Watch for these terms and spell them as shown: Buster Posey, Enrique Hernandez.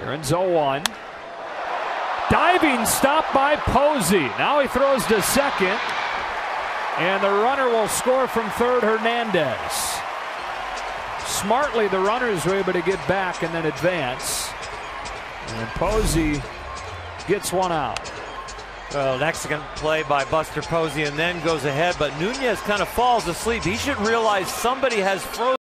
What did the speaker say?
Aaron's 0-1. Diving stop by Posey. Now he throws to second. And the runner will score from third, Hernandez. Smartly, the runners were able to get back and then advance. And Posey gets one out. Well, an excellent play by Buster Posey and then goes ahead, but Nunez kind of falls asleep. He should realize somebody has frozen.